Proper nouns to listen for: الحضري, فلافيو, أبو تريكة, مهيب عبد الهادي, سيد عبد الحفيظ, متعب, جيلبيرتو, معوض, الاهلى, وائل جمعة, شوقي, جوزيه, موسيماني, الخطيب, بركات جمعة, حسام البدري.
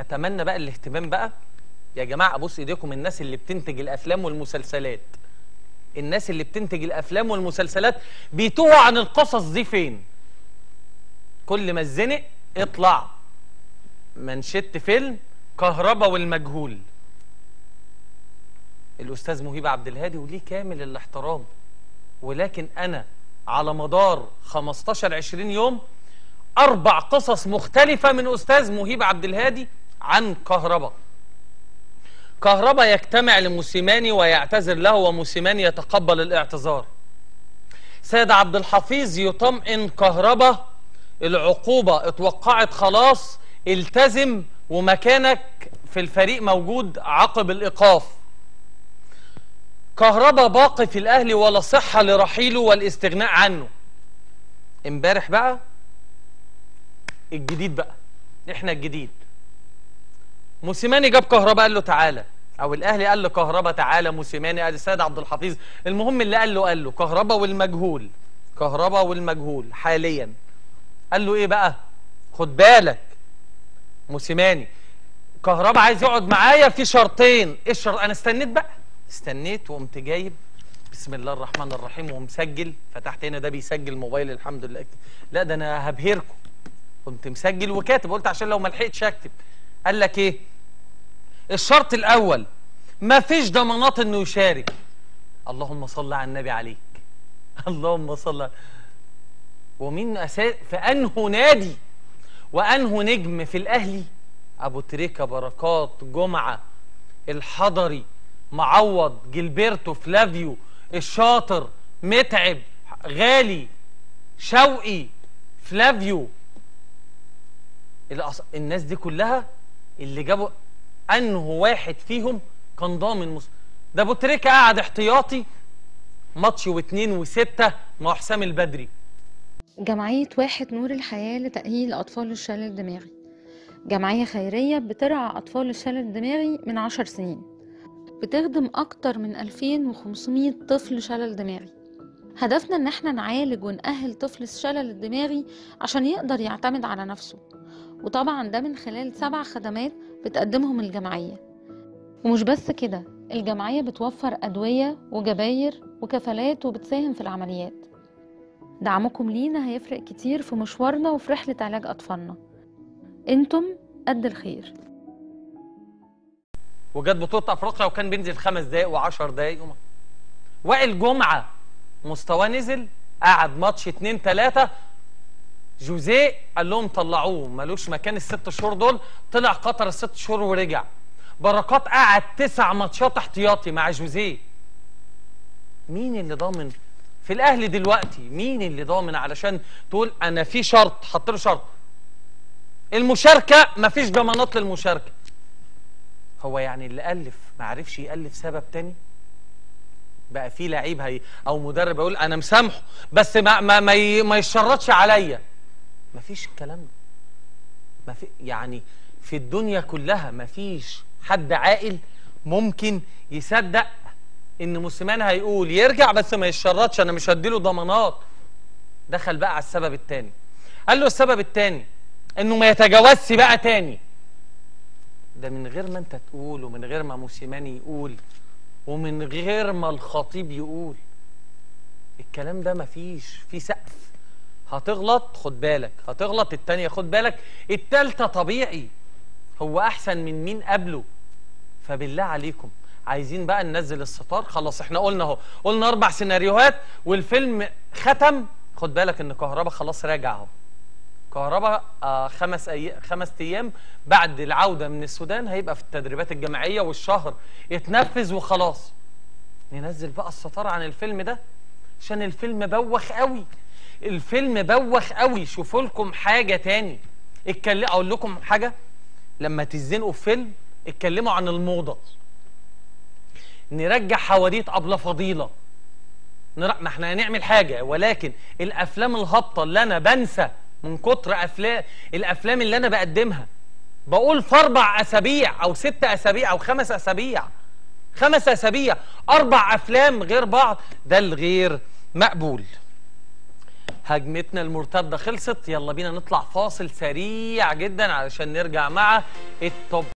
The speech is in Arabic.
اتمنى بقى الاهتمام بقى يا جماعه، ابص ايديكم الناس اللي بتنتج الافلام والمسلسلات، الناس اللي بتنتج الافلام والمسلسلات بيتوه عن القصص دي فين؟ كل ما اتزنق اطلع منشط فيلم كهربا والمجهول. الاستاذ مهيب عبد الهادي وليه كامل الاحترام، ولكن انا على مدار 15-20 يوم 4 قصص مختلفه من استاذ مهيب عبد الهادي عن كهربا. كهربا يجتمع لموسيماني ويعتذر له وموسيماني يتقبل الاعتذار. سيد عبد الحفيظ يطمئن كهربا، العقوبه اتوقعت خلاص التزم ومكانك في الفريق موجود عقب الايقاف. كهربا باقي في الاهلي ولا صحه لرحيله والاستغناء عنه. امبارح بقى الجديد بقى، احنا الجديد. موسيماني جاب كهربا قال له تعالى، او الاهلي قال له كهربا تعالى، موسيماني قال السيد عبد الحفيظ، المهم اللي قال له كهربا والمجهول، كهربا والمجهول حاليا. قال له ايه بقى؟ خد بالك موسيماني، كهربا عايز يقعد معايا في شرطين، ايه الشرط؟ انا استنيت بقى، استنيت وقمت جايب بسم الله الرحمن الرحيم ومسجل، فتحت هنا ده بيسجل موبايل الحمد لله، لا ده انا هبهركم، قمت مسجل وكاتب، قلت عشان لو ما لحقتش اكتب. قال لك ايه؟ الشرط الاول مفيش ضمانات انه يشارك. اللهم صل على النبي عليك، اللهم صل. ومين اساس في انه نادي وانه نجم في الاهلي؟ ابو تريكة، بركات، جمعة، الحضري، معوض، جيلبيرتو، فلافيو، الشاطر، متعب، غالي، شوقي، فلافيو، الناس دي كلها اللي جابوا انه واحد فيهم كان ضامن. ده ابو تريكة قاعد احتياطي ماتش و2 و6 مع حسام البدري. جمعية واحد نور الحياة لتأهيل أطفال الشلل الدماغي، جمعية خيرية بترعى أطفال الشلل الدماغي من 10 سنين، بتخدم أكتر من 2500 طفل شلل دماغي. هدفنا إن احنا نعالج ونأهل طفل الشلل الدماغي عشان يقدر يعتمد على نفسه، وطبعا ده من خلال 7 خدمات بتقدمهم الجمعية. ومش بس كده، الجمعية بتوفر أدوية وجباير وكفالات وبتساهم في العمليات. دعمكم لينا هيفرق كتير في مشوارنا وفي رحلة علاج أطفالنا. انتم قد الخير. وجت بطولة أفريقيا وكان بينزل 5 دقايق و10 دقايق. وائل جمعة مستواه نزل، قعد ماتش 2-3، جوزيه قال لهم طلعوه ملوش مكان ال6 شهور دول، طلع قطر ال6 شهور ورجع. بركات قعد 9 ماتشات احتياطي مع جوزيه. مين اللي ضامن في الاهلي دلوقتي؟ مين اللي ضامن علشان تقول انا في شرط حط له شرط؟ المشاركه مفيش ضمانات للمشاركه. هو يعني اللي الف ما عرفش يالف سبب تاني؟ بقى في لعيب او مدرب يقول انا مسامحه بس ما يشرطش عليا. مفيش الكلام ده. يعني في الدنيا كلها مفيش حد عاقل ممكن يصدق ان موسيماني هيقول يرجع بس ما يشرطش، انا مش هديله ضمانات. دخل بقى على السبب الثاني، قال له السبب الثاني انه ما يتجاوزش بقى تاني. ده من غير ما انت تقول، ومن غير ما موسيماني يقول، ومن غير ما الخطيب يقول. الكلام ده مفيش في سقف. هتغلط خد بالك، هتغلط الثانيه خد بالك، الثالثه طبيعي، هو احسن من مين قبله. فبالله عليكم عايزين بقى ننزل الستار؟ خلاص احنا قلنا اهو، قلنا 4 سيناريوهات والفيلم ختم. خد بالك ان كهربا خلاص راجع اهو. كهربا 5 ايام بعد العوده من السودان هيبقى في التدريبات الجماعيه والشهر يتنفذ وخلاص. ننزل بقى الستار عن الفيلم ده عشان الفيلم بوخ قوي. الفيلم بوخ قوي، شوفوا لكم حاجه تاني. اقول لكم حاجه، لما تزنقوا في فيلم اتكلموا عن الموضه. نرجع حواديت أبلة فضيلة، ما احنا هنعمل حاجة، ولكن الأفلام الهابطة اللي أنا بنسى من كتر الأفلام اللي أنا بقدمها، بقول في 4 أسابيع أو 6 أسابيع أو 5 أسابيع 5 أسابيع 4 أفلام غير بعض، ده الغير مقبول. هجمتنا المرتده خلصت. يلا بينا نطلع فاصل سريع جدا علشان نرجع مع التوب